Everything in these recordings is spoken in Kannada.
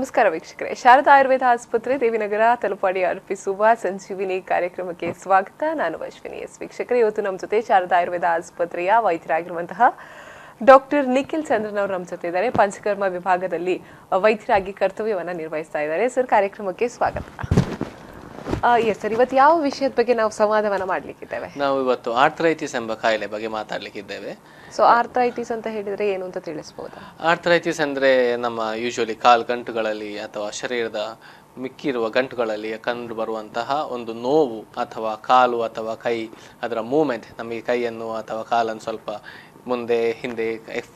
ನಮಸ್ಕಾರ ವೀಕ್ಷಕರೇ ಶಾರದಾ ಆಯುರ್ವೇದ ಆಸ್ಪತ್ರೆ ದೇವಿನಗರ ತಲುಪಾಡಿ ಅರ್ಪಿಸುವ ಸಂಜೀವಿನಿ ಕಾರ್ಯಕ್ರಮಕ್ಕೆ ಸ್ವಾಗತ ನಾನು ಅಶ್ವಿನಿ ಎಸ್ ವೀಕ್ಷಕರೇ ಇವತ್ತು ನಮ್ಮ ಜೊತೆ ಶಾರದಾ ಆಯುರ್ವೇದ ಆಸ್ಪತ್ರೆಯ ವೈದ್ಯರಾಗಿರುವಂತಹ ಡಾಕ್ಟರ್ ನಿಖಿಲ್ ಚಂದ್ರನ್ ಅವರು ನಮ್ಮ ಜೊತೆ ಇದ್ದಾರೆ ಪಂಚಕರ್ಮ ವಿಭಾಗದಲ್ಲಿ ವೈದ್ಯರಾಗಿ ಕರ್ತವ್ಯವನ್ನು ನಿರ್ವಹಿಸ್ತಾ ಇದ್ದಾರೆ ಸರ್ ಕಾರ್ಯಕ್ರಮಕ್ಕೆ ಸ್ವಾಗತ ಎಸ್ ಸರ್ ಇವತ್ತು ಯಾವ ವಿಷಯದ ಬಗ್ಗೆ ನಾವು ಸಂವಾದವನ್ನು ಮಾಡಲಿಕ್ಕಿದ್ದೇವೆ ನಾವು ಇವತ್ತು ಆರ್ಥ್ರೈಟಿಸ್ ಎಂಬ ಕಾಯಿಲೆ ಬಗ್ಗೆ ಮಾತಾಡಲಿಕ್ಕಿದ್ದೇವೆ ಸೊ ಆರ್ಥ್ರೈಟಿಸ್ ಅಂತ ಹೇಳಿದರೆ ಏನು ಅಂತ ತಿಳಿಸ್ಬೋದು ಆರ್ಥ್ರೈಟಿಸ್ ಅಂದರೆ ನಮ್ಮ ಯೂಶುವಲಿ ಕಾಲು ಗಂಟುಗಳಲ್ಲಿ ಅಥವಾ ಶರೀರದ ಮಿಕ್ಕಿರುವ ಗಂಟುಗಳಲ್ಲಿ ಕಂಡು ಬರುವಂತಹ ಒಂದು ನೋವು ಅಥವಾ ಕಾಲು ಅಥವಾ ಕೈ ಅದರ ಮೂವ್ಮೆಂಟ್ ನಮಗೆ ಕೈಯನ್ನು ಅಥವಾ ಕಾಲನ್ನು ಸ್ವಲ್ಪ ಮುಂದೆ ಹಿಂದೆ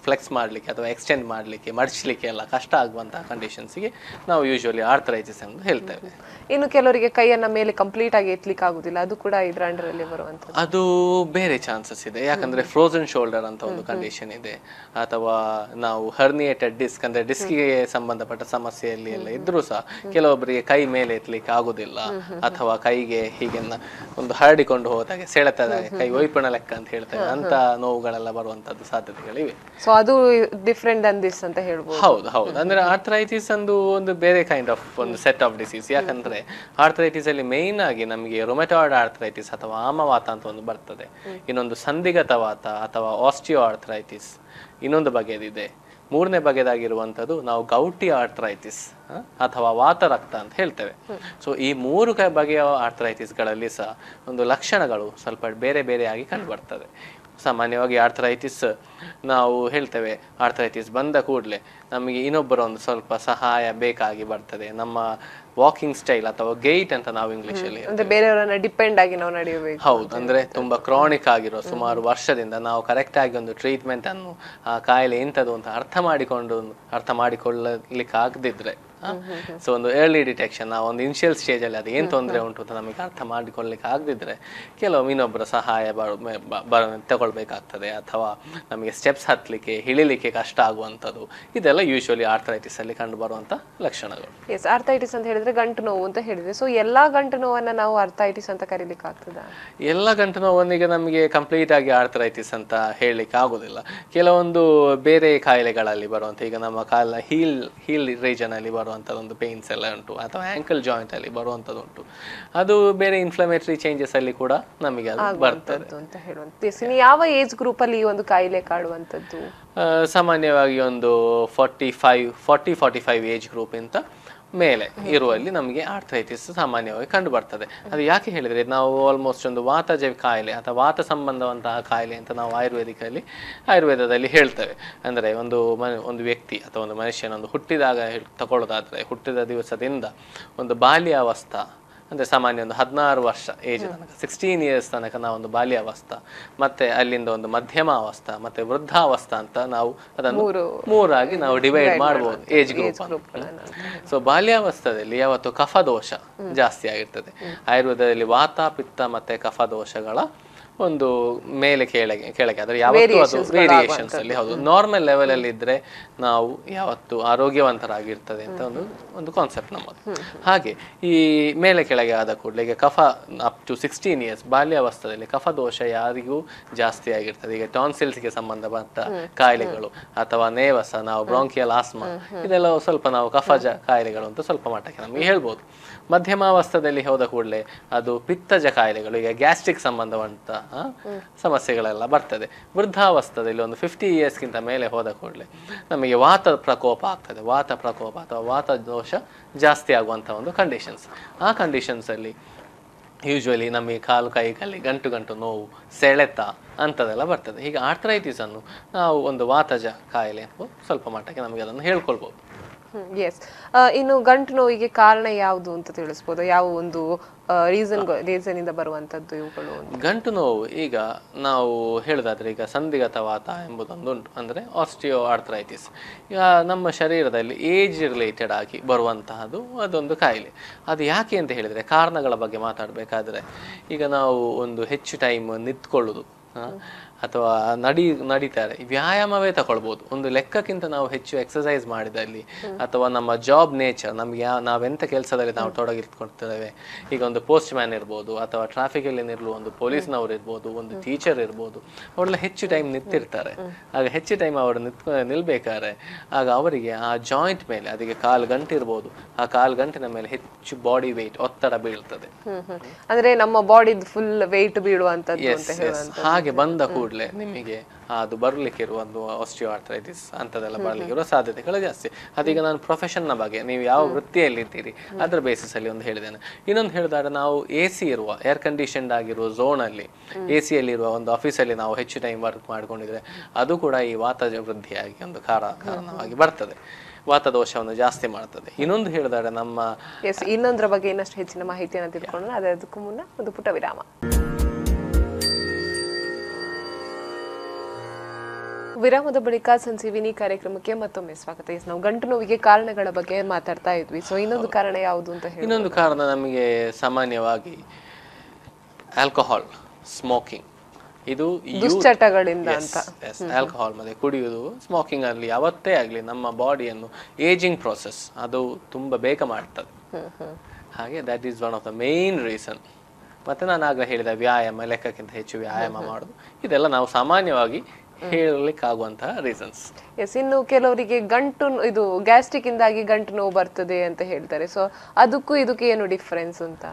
ಫ್ಲೆಕ್ಸ್ ಮಾಡಲಿಕ್ಕೆ ಅಥವಾ ಎಕ್ಸ್ಟೆಂಡ್ ಮಾಡಲಿಕ್ಕೆ ಮಡಚಲಿಕ್ಕೆ ಎಲ್ಲ ಕಷ್ಟ ಆಗುವಂತಹ ಕಂಡೀಷನ್ಸ್ಗೆ ನಾವು ಯೂಶುವಲಿ ಆರ್ಥ್ರೈಟಿಸ್ ಅಂತ ಹೇಳ್ತೇವೆ ಇನ್ನು ಕೆಲವರಿಗೆ ಕೈಯನ್ನು ಮೇಲೆ ಕಂಪ್ಲೀಟ್ ಆಗಿ ಎತ್ತಲಿಕ್ಕೆ ಆಗುದಿಲ್ಲ ಅದು ಕೂಡ ಇದರ ಅಂಡರಲ್ಲಿ ಬರುವಂಥದ್ದು ಅದು ಬೇರೆ ಚಾನ್ಸಸ್ ಇದೆ ಯಾಕಂದರೆ ಫ್ರೋಸನ್ ಶೋಲ್ಡರ್ ಅಂತ ಒಂದು ಕಂಡೀಷನ್ ಇದೆ ಅಥವಾ ನಾವು ಹರ್ನಿಯೇಟೆಡ್ ಡಿಸ್ಕ್ ಅಂದರೆ ಡಿಸ್ಕಿಗೆ ಸಂಬಂಧಪಟ್ಟ ಸಮಸ್ಯೆಯಲ್ಲಿ ಎಲ್ಲ ಇದ್ರೂ ಸಹ ಕೆಲವೊಬ್ಬರಿಗೆ ಕೈ ಮೇಲೆ ಎತ್ತಲಿಕ್ಕೆ ಆಗುದಿಲ್ಲ ಅಥವಾ ಕೈಗೆ ಹೀಗೆ ಒಂದು ಹರಡಿಕೊಂಡು ಹೋದಾಗ ಸೆಳೆತದ ಕೈ ಒಯ್ಪಣ ಲೆಕ್ಕ ಅಂತ ಹೇಳ್ತೇವೆ ಅಂತ ನೋವುಗಳೆಲ್ಲ ಬರುವಂಥ ಸಾಧ್ಯತೆಗಳಿವೆ ಸೊ ಅದು ಡಿಫರೆಂಟ್ ದನ್ ದಿಸ್ ಅಂತ ಹೇಳ್ಬೋದು ಹೌದು ಹೌದು ಅಂದ್ರೆ ಆರ್ಥ್ರೈಟಿಸ್ ಒಂದು ಬೇರೆ ಕೈಂಡ್ ಆಫ್ ಒಂದು ಸೆಟ್ ಆಫ್ ಡಿಸೀಸ್ ಯಾಕಂದ್ರೆ ಆರ್ಥ್ರೈಟಿಸ್ ಅಲ್ಲಿ ಮೇನ್ ಆಗಿ ನಮಗೆ ರೊಮೆಟಾಯ್ಡ್ ಆರ್ಥ್ರೈಟಿಸ್ ಅಥವಾ ಆಮವಾತ ಅಂತ ಒಂದು ಬರ್ತದೆ ಇನ್ನೊಂದು ಸಂಧಿಗತವಾತ ಅಥವಾ ಆಸ್ಟಿಯೋ ಆರ್ಥ್ರೈಟಿಸ್ ಇನ್ನೊಂದು ಬಗೆದಿದೆ ಮೂರನೇ ಬಗೆದಾಗಿರುವಂಥದ್ದು ನಾವು ಗೌಟಿ ಆರ್ಥ್ರೈಟಿಸ್ ಅಥವಾ ವಾತರಕ್ತ ಅಂತ ಹೇಳ್ತೇವೆ ಸೊ ಈ ಮೂರು ಬಗೆಯ ಆರ್ಥ್ರೈಟಿಸ್ಗಳಲ್ಲಿ ಸಹ ಒಂದು ಲಕ್ಷಣಗಳು ಸ್ವಲ್ಪ ಬೇರೆ ಬೇರೆಯಾಗಿ ಕಂಡುಬರ್ತದೆ ಸಾಮಾನ್ಯವಾಗಿ ಆರ್ಥ್ರೈಟಿಸ್ ನಾವು ಹೇಳ್ತೇವೆ ಆರ್ಥ್ರೈಟಿಸ್ ಬಂದ ಕೂಡಲೇ ನಮಗೆ ಇನ್ನೊಬ್ಬರ ಒಂದು ಸ್ವಲ್ಪ ಸಹಾಯ ಬೇಕಾಗಿ ಬರ್ತದೆ ನಮ್ಮ ವಾಕಿಂಗ್ ಸ್ಟೈಲ್ ಅಥವಾ ಗೇಟ್ ಅಂತ ನಾವು ಇಂಗ್ಲಿಷಲ್ಲಿ ಅಂದ್ರೆ ಬೇರೆಯವರನ್ನ ಡಿಪೆಂಡ್ ಆಗಿ ನಾವು ನಡೆಯಬೇಕು ಹೌದು ಅಂದ್ರೆ ತುಂಬಾ ಕ್ರಾನಿಕ್ ಆಗಿರೋ ಸುಮಾರು ವರ್ಷದಿಂದ ನಾವು ಕರೆಕ್ಟ್ ಆಗಿ ಒಂದು ಟ್ರೀಟ್ಮೆಂಟ್ ಅನ್ನು ಆ ಕಾಯಿಲೆ ಎಂಥದ್ದು ಅಂತ ಅರ್ಥ ಮಾಡಿಕೊಳ್ಳಲಿಕ್ಕೆ ಆಗದಿದ್ರೆ ಸೊ ಒಂದು ಎರ್ಲಿ ಡಿಟೆಕ್ಷನ್ ಆ ಒಂದು ಇನಿಷಿಯಲ್ ಸ್ಟೇಜ್ ಅಲ್ಲಿ ಅದು ಏನು ತೊಂದರೆ ಉಂಟು ಅಂತ ನಮಗೆ ಅರ್ಥ ಮಾಡಿಕೊಳ್ಳಲಿಕ್ಕೆ ಆಗದಿದ್ರೆ ಕೆಲವೊಮ್ಮೆ ಇನ್ನೊಬ್ಬರ ಸಹಾಯ ತಗೊಳ್ಬೇಕಾಗ್ತದೆ ಅಥವಾ ನಮಗೆ ಸ್ಟೆಪ್ಸ್ ಹತ್ತಲಿಕ್ಕೆ ಇಳಿಲಿಕ್ಕೆ ಕಷ್ಟ ಆಗುವಂಥದ್ದು ಇದೆಲ್ಲ ಯೂಶುವಲಿ ಆರ್ಥ್ರೈಟಿಸ್ ಅಲ್ಲಿ ಕಂಡು ಬರುವಂಥ ಲಕ್ಷಣಗಳು ಎಸ್ ಆರ್ಥ್ರೈಟಿಸ್ ಅಂತ ಹೇಳಿದ್ರೆ ಗಂಟು ನೋವು ಅಂತ ಹೇಳಿದ್ರೆ ಸೊ ಎಲ್ಲ ಗಂಟು ನೋವನ್ನು ನಾವು ಆರ್ಥ್ರೈಟಿಸ್ ಅಂತ ಕರೀಲಿಕ್ಕೆ ಆಗ್ತದೆ ಎಲ್ಲ ಗಂಟು ನೋವೊಂದಿಗೆ ನಮಗೆ ಕಂಪ್ಲೀಟ್ ಆಗಿ ಆರ್ಥ್ರೈಟಿಸ್ ಅಂತ ಹೇಳಲಿಕ್ಕೆ ಆಗೋದಿಲ್ಲ ಕೆಲವೊಂದು ಬೇರೆ ಕಾಯಿಲೆಗಳಲ್ಲಿ ಬರುವಂಥ ಈಗ ನಮ್ಮ ಕಾಲ ಹೀಲ್ ರೀಜನ್ ಅಲ್ಲಿ ಒಂದು ಪೇನ್ಸ್ ಎಲ್ಲ ಉಂಟು ಅಥವಾ ಆಂಕಲ್ ಜಾಯಿಂಟ್ ಅಲ್ಲಿ ಬರುವಂತದ್ದು ಉಂಟು ಅದು ಬೇರೆ ಇನ್ಫ್ಲಮೇಟರಿ ಚೇಂಜಸ್ ಅಲ್ಲಿ ಕೂಡ ನಮಗೆ ಅದು ಬರ್ತದೆ ಅಂತ ಹೇಳುವಂತ ಯಾವ ಏಜ್ ಗ್ರೂಪ್ ಅಲ್ಲಿ ಈ ಒಂದು ಕಾಯಿಲೆ ಕಾಡುವಂತದ್ದು ಸಾಮಾನ್ಯವಾಗಿ ಒಂದು 40-45 ಏಜ್ ಗ್ರೂಪ್ ಇಂತ ಮೇಲೆ ಇರುವಲ್ಲಿ ನಮಗೆ ಆರ್ಥ್ರೈಟಿಸ್ ಸಾಮಾನ್ಯವಾಗಿ ಕಂಡು ಬರ್ತದೆ ಅದು ಯಾಕೆ ಹೇಳಿದರೆ ನಾವು ಆಲ್ಮೋಸ್ಟ್ ಒಂದು ವಾತಜೀವಿ ಕಾಯಿಲೆ ಅಥವಾ ವಾತ ಸಂಬಂಧವಂತಹ ಕಾಯಿಲೆ ಅಂತ ನಾವು ಆಯುರ್ವೇದದಲ್ಲಿ ಹೇಳ್ತೇವೆ ಅಂದರೆ ಒಂದು ವ್ಯಕ್ತಿ ಅಥವಾ ಒಂದು ಮನುಷ್ಯನೊಂದು ಹುಟ್ಟಿದಾಗ ತಗೊಳ್ಳೋದಾದರೆ ಹುಟ್ಟಿದ ದಿವಸದಿಂದ ಒಂದು ಬಾಲ್ಯಾವಸ್ಥೆ ಅಂದರೆ ಸಾಮಾನ್ಯ ಒಂದು 16 ವರ್ಷ ಏಜ್ ತನಕ 16 ಇಯರ್ಸ್ ತನಕ ನಾವೊಂದು ಬಾಲ್ಯಾವಸ್ಥೆ ಮತ್ತೆ ಅಲ್ಲಿಂದ ಒಂದು ಮಧ್ಯಮ ಅವಸ್ಥೆ ಮತ್ತೆ ವೃದ್ಧಾವಸ್ಥೆ ಅಂತ ನಾವು ಅದನ್ನು ಮೂರಾಗಿ ನಾವು ಡಿವೈಡ್ ಮಾಡಬಹುದು ಏಜ್ ಗ್ರೂಪ್. ಸೊ ಬಾಲ್ಯಾವಸ್ಥೆಯಲ್ಲಿ ಯಾವತ್ತು ಕಫದೋಷ ಜಾಸ್ತಿ ಆಗಿರ್ತದೆ. ಆಯುರ್ವೇದದಲ್ಲಿ ವಾತ ಪಿತ್ತ ಮತ್ತೆ ಕಫದೋಷಗಳ ಒಂದು ಮೇಲೆ ಕೆಳಗೆ ಆದರೆ ಯಾವತ್ತೂ ಅದು ವೇರಿಯೇಷನ್ಸ್ ಅಲ್ಲಿ ಹೌದು ನಾರ್ಮಲ್ ಲೆವೆಲ್ ಅಲ್ಲಿ ಇದ್ರೆ ನಾವು ಯಾವತ್ತು ಆರೋಗ್ಯವಂತರಾಗಿರ್ತದೆ ಅಂತ ಒಂದು ಕಾನ್ಸೆಪ್ಟ್ ನಮ್ಮದು. ಹಾಗೆ ಈ ಮೇಲೆ ಕೆಳಗೆ ಆದ ಕೂಡಲೇ ಈಗ ಕಫ ಅಪ್ ಟು 16 ಇಯರ್ಸ್ ಬಾಲ್ಯಾವಸ್ಥೆಯಲ್ಲಿ ಕಫ ದೋಷ ಯಾರಿಗೂ ಜಾಸ್ತಿ ಆಗಿರ್ತದೆ. ಈಗ ಟಾನ್ಸಿಲ್ಸ್ಗೆ ಸಂಬಂಧಪಟ್ಟ ಕಾಯಿಲೆಗಳು ಅಥವಾ ನೇವಸ ನಾವು ಬ್ರಾಂಕಿಯಲ್ ಆಸ್ಮಾ ಇದೆಲ್ಲ ಸ್ವಲ್ಪ ನಾವು ಕಫಜ ಕಾಯಿಲೆಗಳು ಅಂತ ಸ್ವಲ್ಪ ಮಟ್ಟಕ್ಕೆ ನಮಗೆ ಹೇಳ್ಬೋದು. ಮಧ್ಯಮಾವಸ್ಥೆಯಲ್ಲಿ ಹೋದ ಕೂಡಲೇ ಅದು ಪಿತ್ತಜ ಕಾಯಿಲೆಗಳು ಈಗ ಗ್ಯಾಸ್ಟ್ರಿಕ್ ಸಂಬಂಧವಂತ ಸಮಸ್ಯೆಗಳೆಲ್ಲ ಬರ್ತದೆ. ವೃದ್ಧಾವಸ್ಥೆಯಲ್ಲಿ ಒಂದು 50 ಇಯರ್ಸ್ಗಿಂತ ಮೇಲೆ ಹೋದ ಕೂಡಲೇ ನಮಗೆ ವಾತ ಪ್ರಕೋಪ ಆಗ್ತದೆ. ವಾತ ಪ್ರಕೋಪ ಅಥವಾ ವಾತ ದೋಷ ಜಾಸ್ತಿ ಆಗುವಂಥ ಒಂದು ಕಂಡೀಷನ್ಸ್. ಆ ಕಂಡೀಷನ್ಸಲ್ಲಿ ಯೂಶುವಲಿ ನಮಗೆ ಕಾಲು ಕೈಗಳಲ್ಲಿ ಗಂಟು ನೋವು, ಸೆಳೆತ ಅಂಥದ್ದೆಲ್ಲ ಬರ್ತದೆ. ಹೀಗೆ ಆರ್ಥ್ರೈಟಿಸನ್ನು ನಾವು ಒಂದು ವಾತಜ ಕಾಯಿಲೆ ಸ್ವಲ್ಪ ಮಟ್ಟಕ್ಕೆ ನಮಗೆ ಅದನ್ನು ಹೇಳ್ಕೊಳ್ಬೋದು. ಎಸ್, ಇನ್ನು ಗಂಟು ನೋವಿಗೆ ಕಾರಣ ಯಾವುದು ಅಂತ ತಿಳಿಸ್ಬೋದು? ಯಾವ ಒಂದು ರೀಸನ್ ಇಂದ ಬರುವಂಥದ್ದು ಇವುಗಳು? ಗಂಟು ನೋವು ಈಗ ನಾವು ಹೇಳೋದಾದ್ರೆ ಈಗ ಸಂಧಿಗತ ವಾತ ಎಂಬುದೊಂದುಂಟು, ಅಂದರೆ ಆಸ್ಟಿಯೋ ಆರ್ಥ್ರೈಟಿಸ್ ನಮ್ಮ ಶರೀರದಲ್ಲಿ ಏಜ್ ರಿಲೇಟೆಡ್ ಆಗಿ ಬರುವಂತಹದ್ದು ಅದೊಂದು ಕಾಯಿಲೆ. ಅದು ಯಾಕೆ ಅಂತ ಹೇಳಿದರೆ ಕಾರಣಗಳ ಬಗ್ಗೆ ಮಾತಾಡಬೇಕಾದ್ರೆ ಈಗ ನಾವು ಒಂದು ಹೆಚ್ಚು ಟೈಮ್ ನಿಂತ್ಕೊಳ್ಳೋದು ಅಥವಾ ನಡೀತಾರೆ. ವ್ಯಾಯಾಮವೇ ತಗೊಳ್ಬೋದು. ಒಂದು ಲೆಕ್ಕಕ್ಕಿಂತ ನಾವು ಹೆಚ್ಚು ಎಕ್ಸಸೈಸ್ ಮಾಡಿದಲ್ಲಿ ಅಥವಾ ನಮ್ಮ ಜಾಬ್ ನೇಚರ್, ನಮ್ಗೆ ನಾವೆಂಥ ಕೆಲಸದಲ್ಲಿ ನಾವು ತೊಡಗಿರ್ಕೊಳ್ತೇವೆ, ಈಗ ಒಂದು ಪೋಸ್ಟ್ ಮ್ಯಾನ್ ಇರ್ಬೋದು ಅಥವಾ ಟ್ರಾಫಿಕ್ ಅಲ್ಲಿ ನಿಲ್ಲುವ ಒಂದು ಪೊಲೀಸ್ನವ್ರು ಇರ್ಬೋದು, ಒಂದು ಟೀಚರ್ ಇರ್ಬೋದು, ಅವರೆಲ್ಲ ಹೆಚ್ಚು ಟೈಮ್ ನಿಂತಿರ್ತಾರೆ. ಆಗ ಹೆಚ್ಚು ಟೈಮ್ ಅವರು ನಿಲ್ಬೇಕಾದ್ರೆ ಆಗ ಅವರಿಗೆ ಆ ಜಾಯಿಂಟ್ ಮೇಲೆ, ಅದಕ್ಕೆ ಕಾಲು ಗಂಟೆ ಇರ್ಬೋದು, ಆ ಕಾಲು ಗಂಟಿನ ಮೇಲೆ ಹೆಚ್ಚು ಬಾಡಿ ವೆಯ್ಟ್, ಒತ್ತಡ ಬೀಳ್ತದೆ. ಅಂದ್ರೆ ನಮ್ಮ ಬಾಡಿ ಫುಲ್ ವೆಯ್ಟ್ ಬೀಳುವಂತದ್ದು. ಹಾಗೆ ಬಂದ ಕೂಡಲೇ ನಿಮಗೆ ಅದು ಬರಲಿಕ್ಕಿರುವ ಒಂದು ಆಸ್ಟಿಯೋಆರ್ಥ್ರೈಟಿಸ್ ಅಂಥದ್ದೆಲ್ಲ ಬರಲಿಕ್ಕಿರುವ ಸಾಧ್ಯತೆಗಳು ಜಾಸ್ತಿ. ಅದೀಗ ನಾನು ಪ್ರೊಫೆಷನ್ನ ಬಗ್ಗೆ, ನೀವು ಯಾವ ವೃತ್ತಿಯಲ್ಲಿದ್ದೀರಿ ಅದರ ಬೇಸಿಸಲ್ಲಿ ಒಂದು ಹೇಳಿದ್ದೇನೆ. ಇನ್ನೊಂದು ಹೇಳಿದಾಗ ನಾವು ಎ ಸಿ ಇರುವ, ಏರ್ ಕಂಡೀಷನ್ಡ್ ಆಗಿರುವ ಝೋನಲ್ಲಿ, ಎ ಸಿಯಲ್ಲಿರುವ ಒಂದು ಆಫೀಸಲ್ಲಿ ನಾವು ಹೆಚ್ಚು ಟೈಮ್ ವರ್ಕ್ ಮಾಡಿಕೊಂಡಿದ್ರೆ ಅದು ಕೂಡ ಈ ವಾತ ವೃದ್ಧಿಯಾಗಿ ಒಂದು ಕಾರಣವಾಗಿ ಬರ್ತದೆ, ವಾತದೋಷವನ್ನು ಜಾಸ್ತಿ ಮಾಡ್ತದೆ. ಇನ್ನೊಂದು ಹೇಳಿದಾಗ ನಮ್ಮ ಇನ್ನೊಂದರ ಬಗ್ಗೆ ಇನ್ನಷ್ಟು ಹೆಚ್ಚಿನ ಮಾಹಿತಿಯನ್ನು ತಿಳ್ಕೊಂಡು ಅದಕ್ಕೂ ಮುನ್ನ ಒಂದು ಪುಟ್ಟ ವಿರಾಮ. ವಿರಾಮದ ಬಳಿಕ ಸಂಜೀವಿನಿ ಕಾರ್ಯಕ್ರಮಕ್ಕೆ ಮತ್ತೊಮ್ಮೆ ಸ್ವಾಗತ. ನಾವು ಗಂಟು ನೋವಿಗೆ ಕಾರಣಗಳ ಬಗ್ಗೆ ಮಾತಾಡ್ತಾ ಇದ್ವಿ. ಸೊ ಇನ್ನೊಂದು ಕಾರಣ ಯಾವುದು ಅಂತ ಹೇಳಿ, ಇನ್ನೊಂದು ಕಾರಣ ನಮಗೆ ಸಾಮಾನ್ಯವಾಗಿ ಆಲ್ಕೋಹಾಲ್, ಸ್ಮೋಕಿಂಗ್, ಇದು ದುಶ್ಚಟಗಳಿಂದ ಅಂತ. ಆಲ್ಕೋಹಾಲ್ ಮತ್ತೆ ಕುಡಿಯುವುದು, ಸ್ಮೋಕಿಂಗ್ ಅಲ್ಲಿ ಯಾವತ್ತೇ ಆಗಲಿ ನಮ್ಮ ಬಾಡಿಯನ್ನು ಏಜಿಂಗ್ ಪ್ರೋಸೆಸ್ ಅದು ತುಂಬ ಬೇಗ ಮಾಡ್ತದೆ. ಹಾಗೆ that is one of the main reason. ಮತ್ತೆ ನಾನು ಆಗ ಹೇಳಿದ ವ್ಯಾಯಾಮ, ಲೆಕ್ಕಕ್ಕಿಂತ ಹೆಚ್ಚು ವ್ಯಾಯಾಮ ಮಾಡೋದು, ಇದೆಲ್ಲ ನಾವು ಸಾಮಾನ್ಯವಾಗಿ ಹೇಳಲಿಕ್ಕಾಗುವಂತಹ ರೀಸನ್ಸ್. ಎಸ್, ಇನ್ನು ಕೆಲವರಿಗೆ ಗಂಟು ಇದು ಗ್ಯಾಸ್ಟ್ರಿಕ್ ಇಂದಾಗಿ ಗಂಟು ನೋವು ಬರ್ತದೆ ಅಂತ ಹೇಳ್ತಾರೆ. ಸೊ ಅದಕ್ಕೂ ಇದಕ್ಕೆ ಏನು ಡಿಫರೆನ್ಸ್ ಅಂತ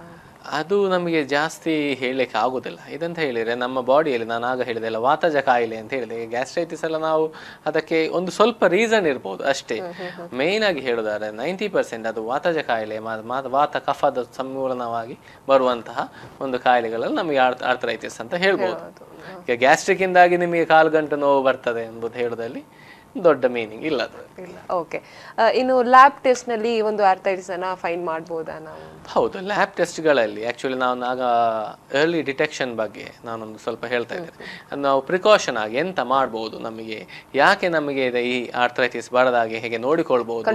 ಅದು ನಮಗೆ ಜಾಸ್ತಿ ಹೇಳಲಿಕ್ಕೆ ಆಗೋದಿಲ್ಲ. ಇದಂತ ಹೇಳಿದರೆ ನಮ್ಮ ಬಾಡಿಯಲ್ಲಿ ನಾನು ಆಗ ಹೇಳಿದೆಲ್ಲ ವಾತಜ ಕಾಯಿಲೆ ಅಂತ ಹೇಳಿದೆ, ಗ್ಯಾಸ್ಟ್ರೈಟಿಸ್ ಎಲ್ಲ ನಾವು ಅದಕ್ಕೆ ಒಂದು ಸ್ವಲ್ಪ ರೀಸನ್ ಇರ್ಬೋದು ಅಷ್ಟೇ. ಮೇಯ್ನ್ ಆಗಿ ಹೇಳೋದಾದ್ರೆ 90% ಅದು ವಾತಜ ಕಾಯಿಲೆ, ವಾತ ಕಫದ ಸಂಮೂಲನವಾಗಿ ಬರುವಂತಹ ಒಂದು ಕಾಯಿಲೆಗಳಲ್ಲಿ ನಮಗೆ ಆರ್ಥರೈಟಿಸ್ ಅಂತ ಹೇಳ್ಬೋದು. ಈಗ ಗ್ಯಾಸ್ಟ್ರಿಕ್ ಇಂದಾಗಿ ನಿಮಗೆ ಕಾಲು ಗಂಟು ನೋವು ಬರ್ತದೆ ಎಂಬುದು ಹೇಳೋದಲ್ಲಿ ದೊಡ್ಡ ಮೀನಿಂಗ್ ಇಲ್ಲ. ಓಕೆ, ಇನ್ನು ಲ್ಯಾಬ್ ಟೆಸ್ಟ್ ನಲ್ಲಿ ಒಂದು ಆರ್ಥರೈಟಿಸ್ ಅನ್ನ ಫೈನ್ ಮಾಡಬಹುದಾ ನಾವು? ಹೌದು, ಲ್ಯಾಬ್ ಟೆಸ್ಟ್ಗಳಲ್ಲಿ ಆಕ್ಚುಲಿ ನಾವು ಆಗ ಅರ್ಲಿ ಡಿಟೆಕ್ಷನ್ ಬಗ್ಗೆ ನಾನೊಂದು ಸ್ವಲ್ಪ ಹೇಳ್ತಾ ಇದ್ದೇನೆ. ನಾವು ಪ್ರಿಕಾಷನ್ ಆಗಿ ಎಂತ ಮಾಡಬಹುದು, ನಮಗೆ ಯಾಕೆ ನಮಗೆ ಈ ಆರ್ಥರೈಟಿಸ್ ಬರದಾಗೆ ಹೇಗೆ ನೋಡಿಕೊಳ್ಬಹುದು,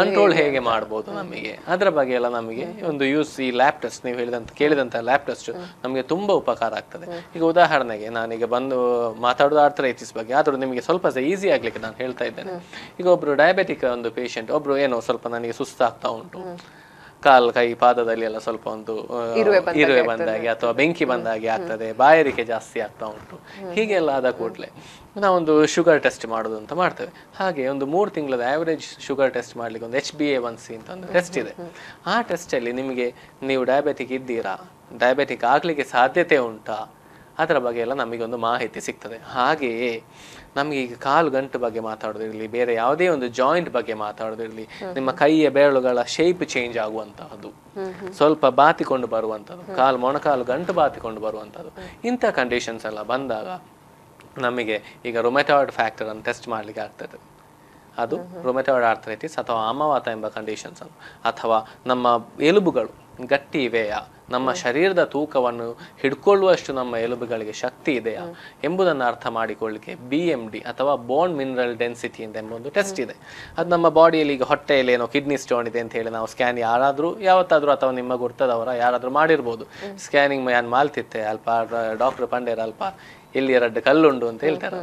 ಕಂಟ್ರೋಲ್ ಹೇಗೆ ಮಾಡಬಹುದು ನಮಗೆ ಅದರ ಬಗ್ಗೆ ಎಲ್ಲ ನಮಗೆ ಒಂದು ಯೂಸ್ ಈ ಲ್ಯಾಬ್ ಟೆಸ್ಟ್, ನೀವು ಕೇಳಿದಂತ ಲ್ಯಾಬ್ ಟೆಸ್ಟ್ ನಮಗೆ ತುಂಬಾ ಉಪಕಾರ ಆಗ್ತದೆ. ಈಗ ಉದಾಹರಣೆಗೆ ನಾನೀಗ ಬಂದು ಮಾತಾಡೋದು ಆರ್ಥರೈಟಿಸ್ ಬಗ್ಗೆ, ಆದ್ರೂ ನಿಮಗೆ ಸ್ವಲ್ಪ ಈಸಿ ಆಗ್ಲಿಕ್ಕೆ ನಾನು ಹೇಳ್ತಾ ಇದ್ದೇನೆ. ಈಗ ಒಬ್ರು ಡಯಾಬೆಟಿಕ್ ಒಂದು ಪೇಷಂಟ್, ಒಬ್ರು ಏನೋ ಸ್ವಲ್ಪ ನನಗೆ ಸುಸ್ತಾಗ್ತಾ ಉಂಟು, ಕಾಲ್ ಕೈ ಪಾದದಲ್ಲಿ ಎಲ್ಲ ಸ್ವಲ್ಪ ಒಂದು ಇರುವೆ ಬಂದಾಗೆ ಅಥವಾ ಬೆಂಕಿ ಬಂದಾಗೆ ಆಗ್ತದೆ, ಬಾಯಾರಿಕೆ ಜಾಸ್ತಿ ಆಗ್ತಾ ಉಂಟು, ಹೀಗೆಲ್ಲ ಆದ ಕೂಡಲೇ ನಾವೊಂದು ಶುಗರ್ ಟೆಸ್ಟ್ ಮಾಡೋದು ಅಂತ ಮಾಡ್ತೇವೆ. ಹಾಗೆ ಒಂದು 3 ತಿಂಗಳ ಆವರೇಜ್ ಶುಗರ್ ಟೆಸ್ಟ್ ಮಾಡ್ಲಿಕ್ಕೆ ಒಂದು HbA1c ಅಂತ ಒಂದು ಟೆಸ್ಟ್ ಇದೆ. ಆ ಟೆಸ್ಟಲ್ಲಿ ನಿಮಗೆ ನೀವು ಡಯಾಬೆಟಿಕ್ ಇದ್ದೀರಾ, ಡಯಾಬೆಟಿಕ್ ಆಗ್ಲಿಕ್ಕೆ ಸಾಧ್ಯತೆ ಉಂಟಾ ಅದರ ಬಗ್ಗೆ ಎಲ್ಲ ನಮಗೊಂದು ಮಾಹಿತಿ ಸಿಗ್ತದೆ. ಹಾಗೆಯೇ ನಮಗೆ ಈಗ ಕಾಲು ಗಂಟು ಬಗ್ಗೆ ಮಾತಾಡೋದಿರಲಿ, ಬೇರೆ ಯಾವುದೇ ಒಂದು ಜಾಯಿಂಟ್ ಬಗ್ಗೆ ಮಾತಾಡೋದಿರಲಿ, ನಿಮ್ಮ ಕೈಯ ಬೆರಳುಗಳ ಶೇಪ್ ಚೇಂಜ್ ಆಗುವಂತಹದ್ದು, ಸ್ವಲ್ಪ ಬಾತಿಕೊಂಡು ಬರುವಂಥದ್ದು, ಕಾಲು ಮೊಣಕಾಲು ಗಂಟು ಬಾತಿಕೊಂಡು ಬರುವಂಥದ್ದು, ಇಂಥ ಕಂಡೀಷನ್ಸ್ ಎಲ್ಲ ಬಂದಾಗ ನಮಗೆ ಈಗ ರೊಮೆಟಾಯ್ಡ್ ಫ್ಯಾಕ್ಟರ್ ಅನ್ನು ಟೆಸ್ಟ್ ಮಾಡಲಿಕ್ಕೆ ಆಗ್ತದೆ. ಅದು ರೊಮೆಟಾಯ್ಡ್ ಆರ್ಥರೈಟಿಸ್ ಅಥವಾ ಅಮವಾತ ಎಂಬ ಕಂಡೀಷನ್ಸ್ ಅನ್ನು, ಅಥವಾ ನಮ್ಮ ಎಲುಬುಗಳು ಗಟ್ಟಿ ಇವೆಯಾ, ನಮ್ಮ ಶರೀರದ ತೂಕವನ್ನು ಹಿಡ್ಕೊಳ್ಳುವಷ್ಟು ನಮ್ಮ ಎಲುಬುಗಳಿಗೆ ಶಕ್ತಿ ಇದೆಯಾ ಎಂಬುದನ್ನು ಅರ್ಥ ಮಾಡಿಕೊಳ್ಳಿಕ್ಕೆ BMD ಅಥವಾ ಬೋನ್ ಮಿನರಲ್ ಡೆನ್ಸಿಟಿ ಅಂತ ಎಂಬೊಂದು ಟೆಸ್ಟ್ ಇದೆ. ಅದು ನಮ್ಮ ಬಾಡಿಯಲ್ಲಿ ಈಗ ಹೊಟ್ಟೆಯಲ್ಲಿ ಏನೋ ಕಿಡ್ನಿ ಸ್ಟೋನ್ ಇದೆ ಅಂತ ಹೇಳಿ ನಾವು ಸ್ಕ್ಯಾನ್ ಯಾರಾದರೂ ಯಾವತ್ತಾದರೂ ಅಥವಾ ನಿಮ್ಮ ಗುರ್ತದವರ ಯಾರಾದರೂ ಮಾಡಿರ್ಬೋದು. ಸ್ಕ್ಯಾನಿಂಗ್ ಮ್ಯಾನ್ ಮಾಲ್ತಿತ್ತೆ ಅಲ್ಪ, ಡಾಕ್ಟರ್ ಪಂಡೇರ್ ಅಲ್ಪ, ಇಲ್ಲಿ 2 ಕಲ್ಲುಂಡು ಅಂತ ಹೇಳ್ತಾರೆ.